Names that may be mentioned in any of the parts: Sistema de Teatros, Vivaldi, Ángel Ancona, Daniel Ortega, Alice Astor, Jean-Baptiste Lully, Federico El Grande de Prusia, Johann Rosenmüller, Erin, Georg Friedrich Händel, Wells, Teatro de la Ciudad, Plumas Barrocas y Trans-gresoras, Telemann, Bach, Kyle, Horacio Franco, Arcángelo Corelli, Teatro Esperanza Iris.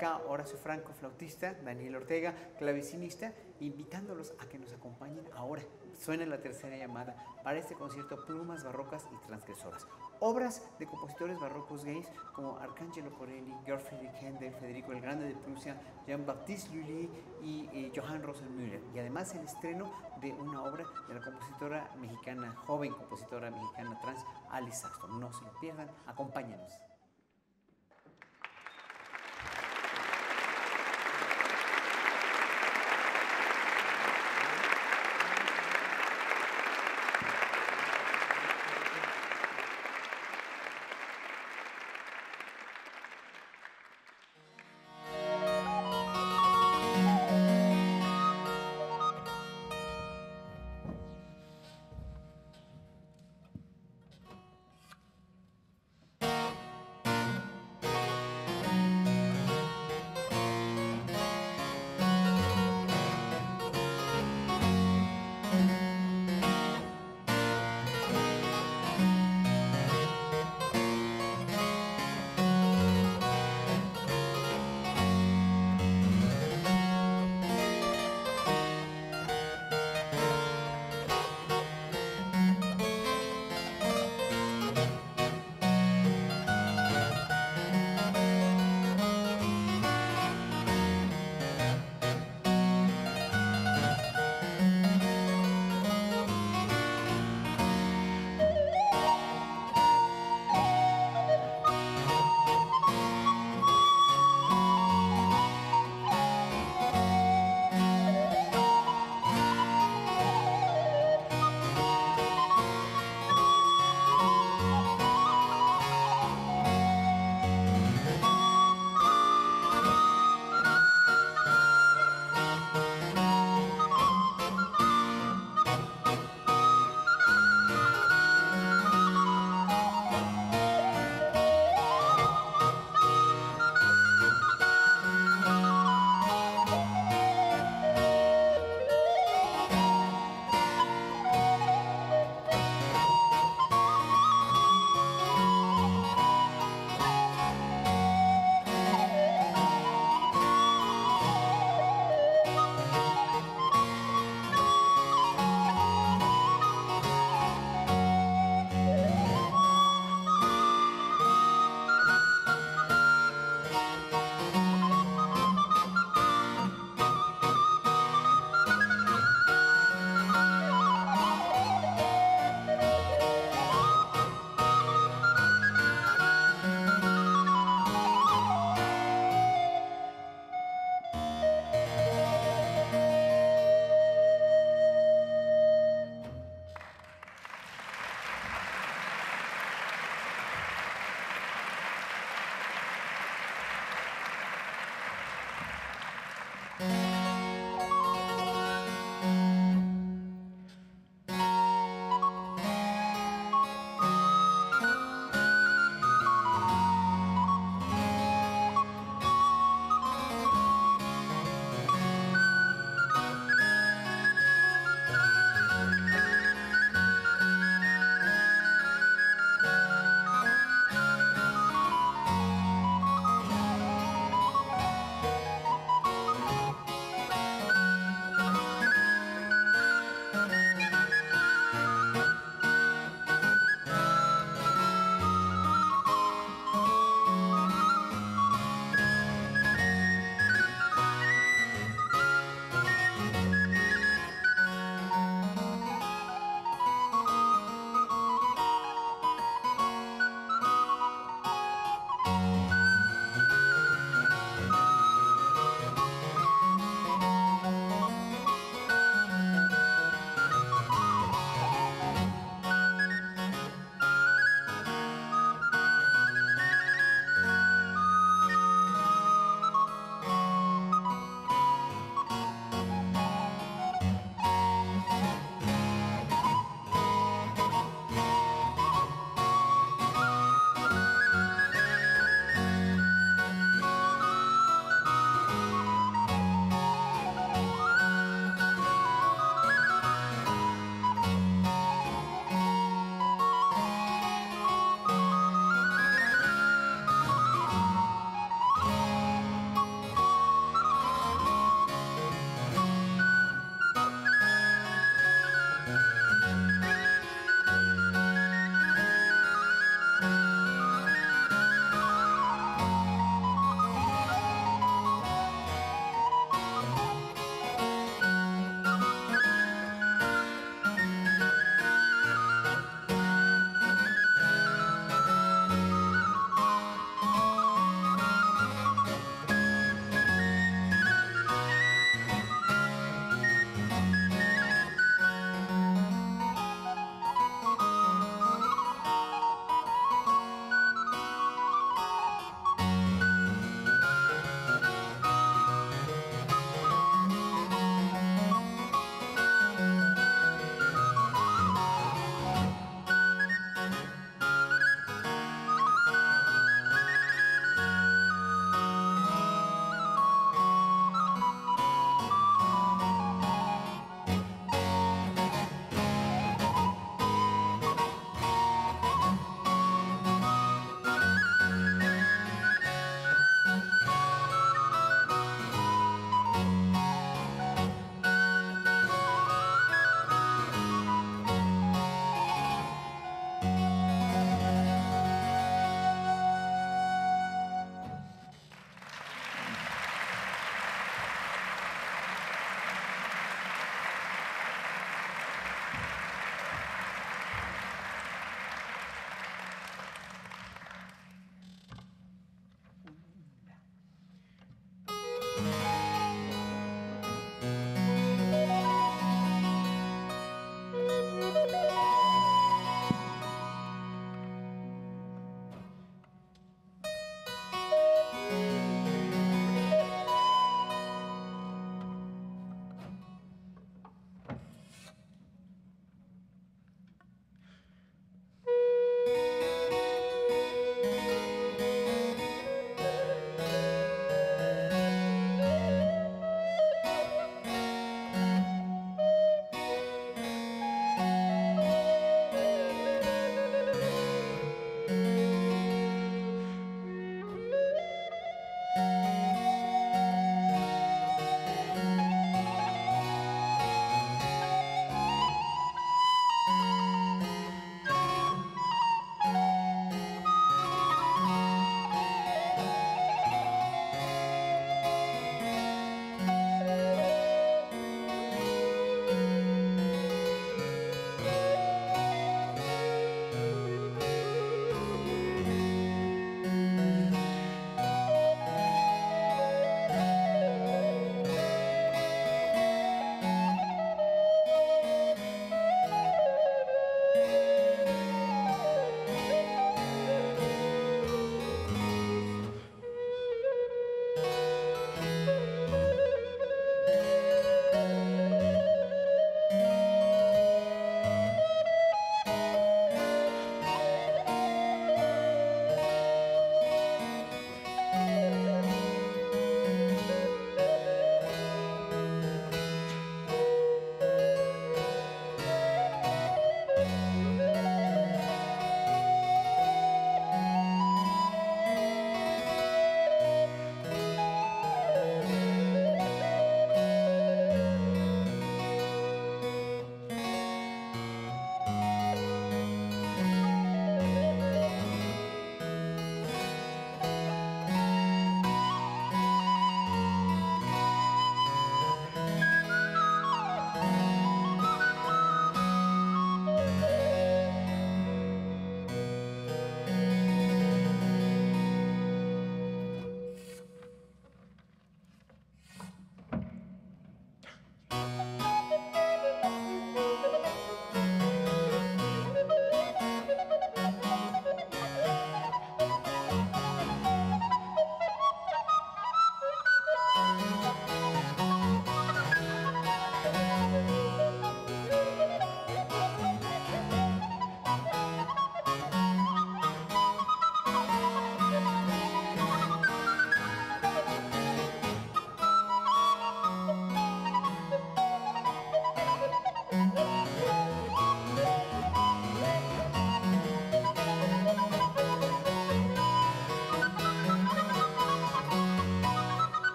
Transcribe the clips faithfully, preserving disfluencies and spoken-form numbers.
acá Horacio Franco, flautista, Daniel Ortega, clavecinista, invitándolos a que nos acompañen ahora. Suena la tercera llamada para este concierto Plumas Barrocas y Transgresoras. Obras de compositores barrocos gays como Arcángelo Corelli, Georg Friedrich Händel, Federico El Grande de Prusia, Jean-Baptiste Lully y eh, Johann Rosenmüller. Y además el estreno de una obra de la compositora mexicana, joven compositora mexicana trans, Alice Astor. No se lo pierdan, acompáñanos.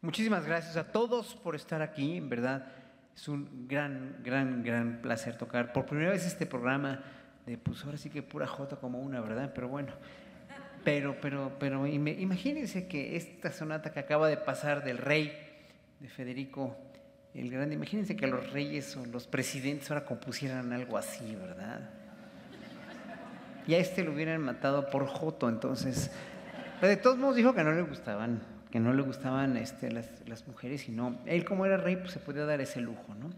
Muchísimas gracias a todos por estar aquí, en verdad es un gran, gran, gran placer tocar. Por primera vez este programa de, pues ahora sí que pura jota como una, ¿verdad? Pero bueno, pero, pero, pero imagínense que esta sonata que acaba de pasar del Rey, de Federico el Grande, imagínense que los reyes o los presidentes ahora compusieran algo así, ¿verdad? Y a este lo hubieran matado por joto, entonces, pero de todos modos dijo que no le gustaban. que no le gustaban este, las, las mujeres, y no, él como era rey, pues se podía dar ese lujo, ¿no?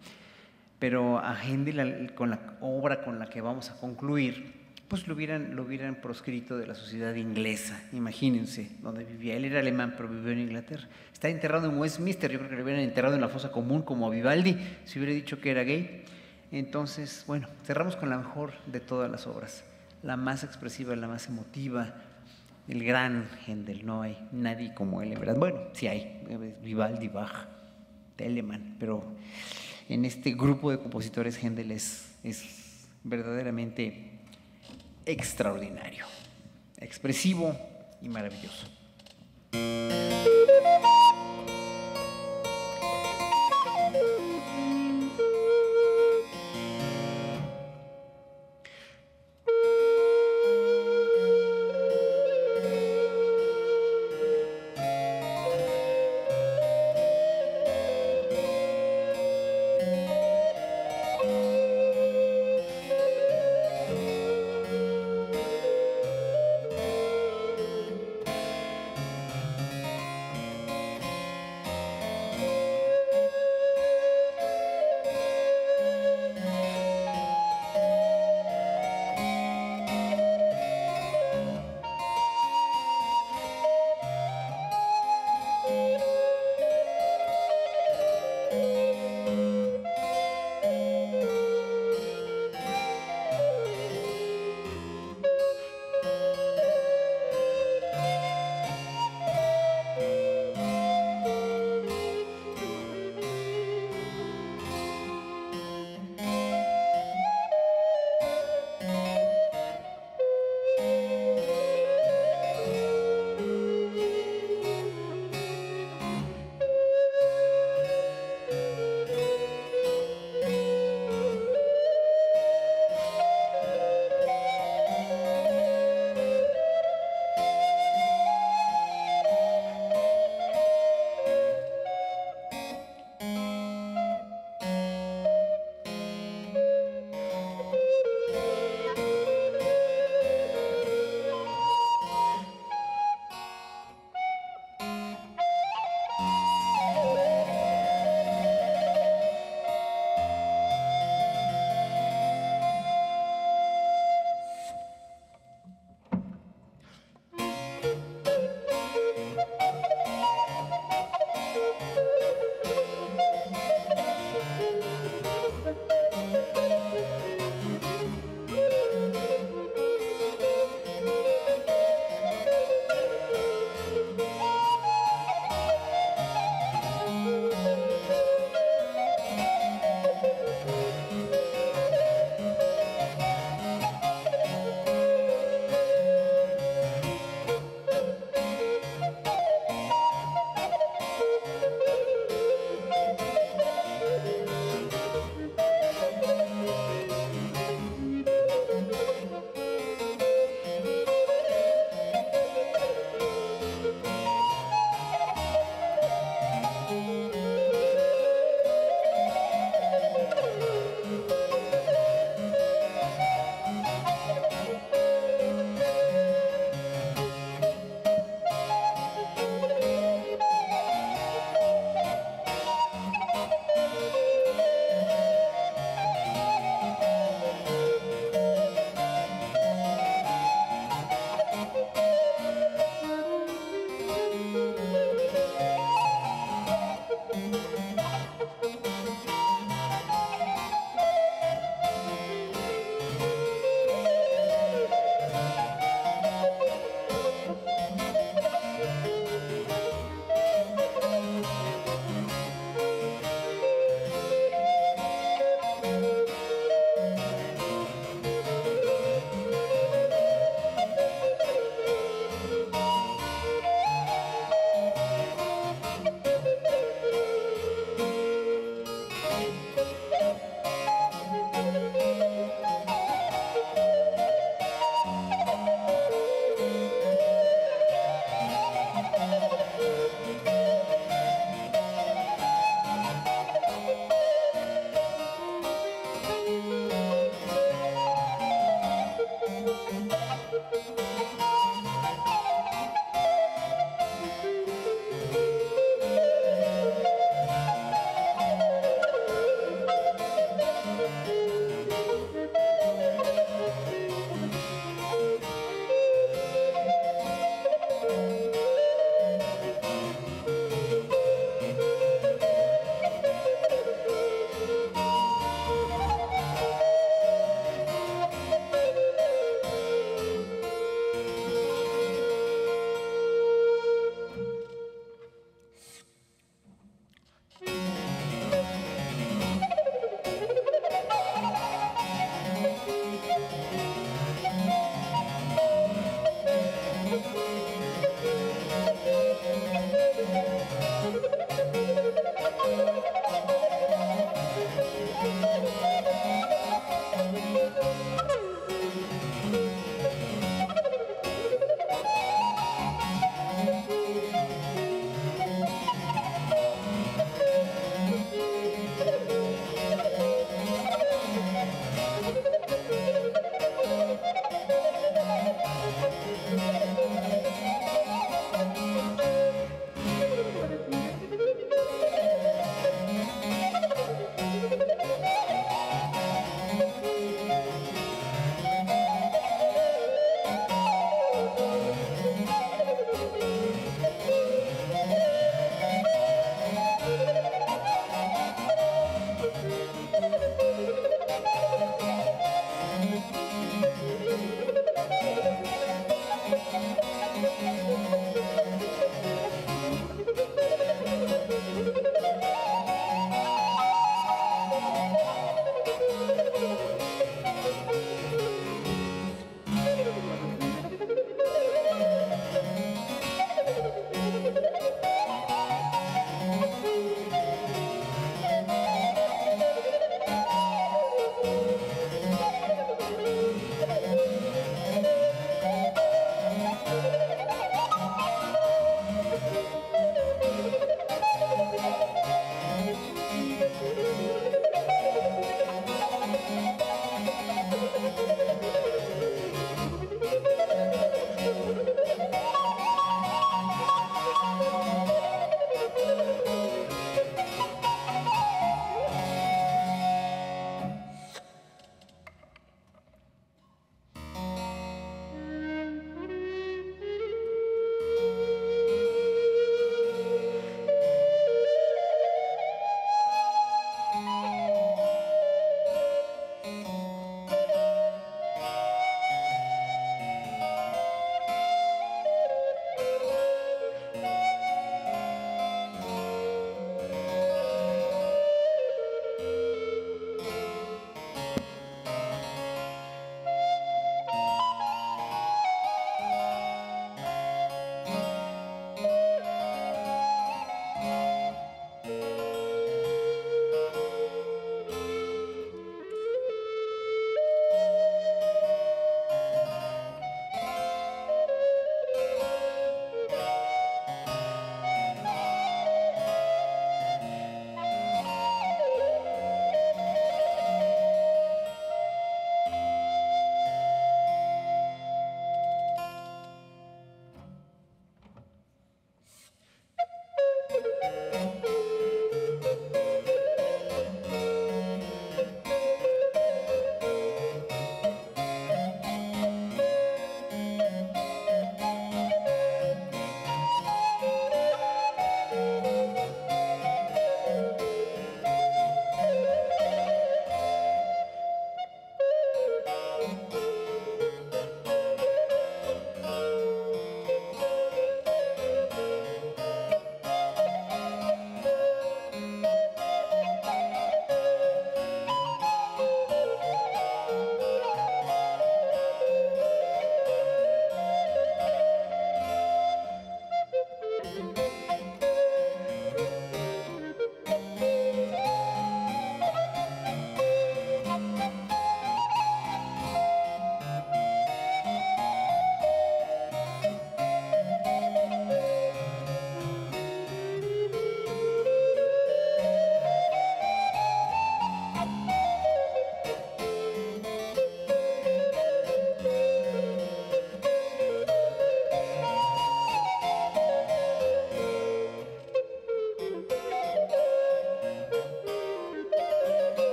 Pero a Händel, con la obra con la que vamos a concluir, pues lo hubieran, lo hubieran proscrito de la sociedad inglesa, imagínense, donde vivía. Él era alemán, pero vivió en Inglaterra. Está enterrado en Westminster, yo creo que lo hubieran enterrado en la fosa común, como a Vivaldi, si hubiera dicho que era gay. Entonces, bueno, cerramos con la mejor de todas las obras, la más expresiva, la más emotiva, el gran Händel. No hay nadie como él, en verdad. Bueno, sí hay, Vivaldi, Bach, Telemann, pero en este grupo de compositores Händel es, es verdaderamente extraordinario, expresivo y maravilloso.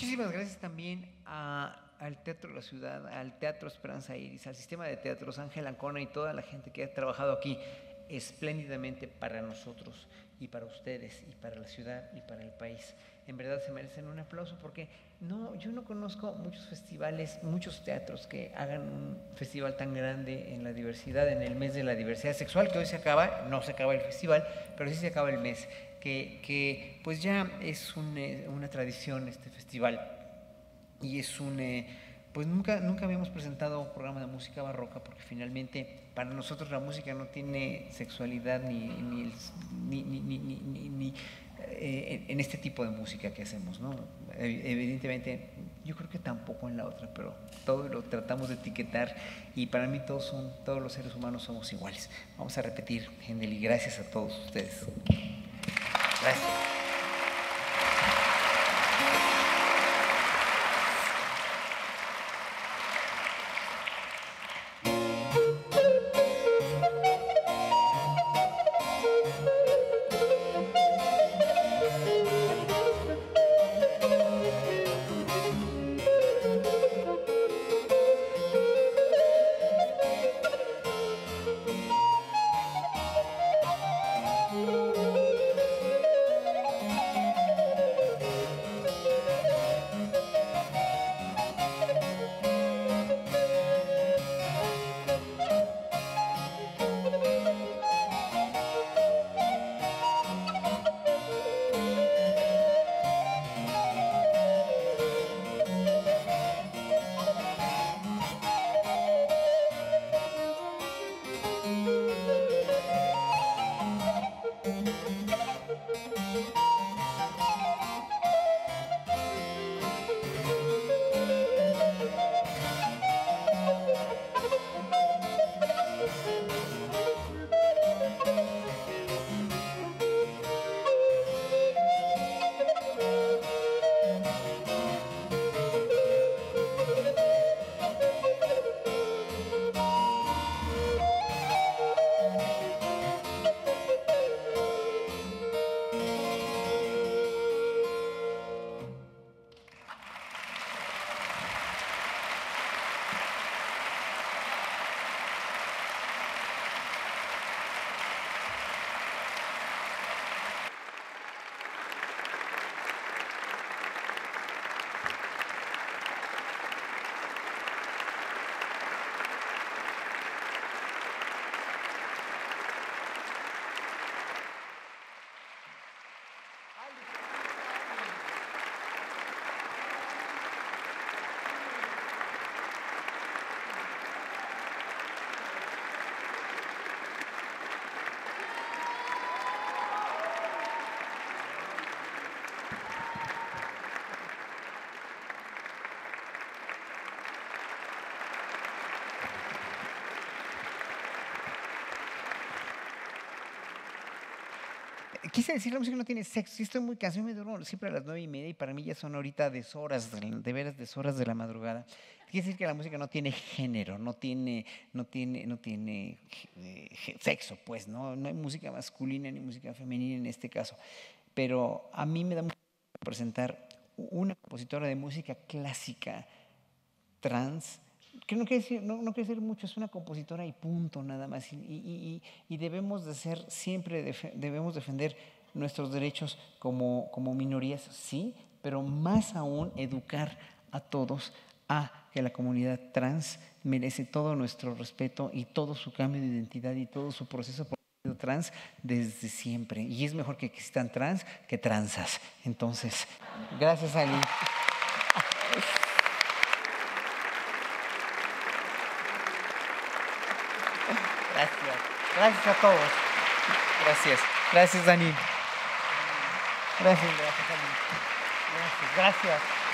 Muchísimas gracias también a, al Teatro de la Ciudad, al Teatro Esperanza Iris, al Sistema de Teatros, Ángel Ancona y toda la gente que ha trabajado aquí espléndidamente para nosotros y para ustedes y para la ciudad y para el país. En verdad se merecen un aplauso porque no, yo no conozco muchos festivales, muchos teatros que hagan un festival tan grande en la diversidad, en el mes de la diversidad sexual, que hoy se acaba, no se acaba el festival, pero sí se acaba el mes, que, que pues ya es un, una tradición este festival y es un... Eh, pues nunca, nunca habíamos presentado un programa de música barroca porque finalmente para nosotros la música no tiene sexualidad ni, ni, el, ni, ni, ni, ni, ni eh, en este tipo de música que hacemos, ¿no? Evidentemente yo creo que tampoco en la otra, pero todo lo tratamos de etiquetar y para mí todos, son, todos los seres humanos somos iguales. Vamos a repetir, Händel, y gracias a todos ustedes. Gracias. Quise decir, la música no tiene sexo. Sí, estoy muy cansado, me duermo siempre a las nueve y media y para mí ya son ahorita deshoras, de veras deshoras de la madrugada. Quiere decir que la música no tiene género, no tiene, no tiene, no tiene eh, sexo, pues, ¿no? No hay música masculina ni música femenina en este caso. Pero a mí me da mucho gusto presentar una compositora de música clásica trans, que no quiere decir, no, no quiere decir mucho, es una compositora y punto nada más. Y, y, y, y debemos de ser siempre, def, debemos defender nuestros derechos como, como minorías, sí, pero más aún educar a todos a que la comunidad trans merece todo nuestro respeto y todo su cambio de identidad y todo su proceso por trans desde siempre. Y es mejor que existan trans que transas. Entonces, gracias, Ali. Gracias, gracias a todos. Gracias, gracias Dani. Gracias, gracias Dani. Gracias, gracias.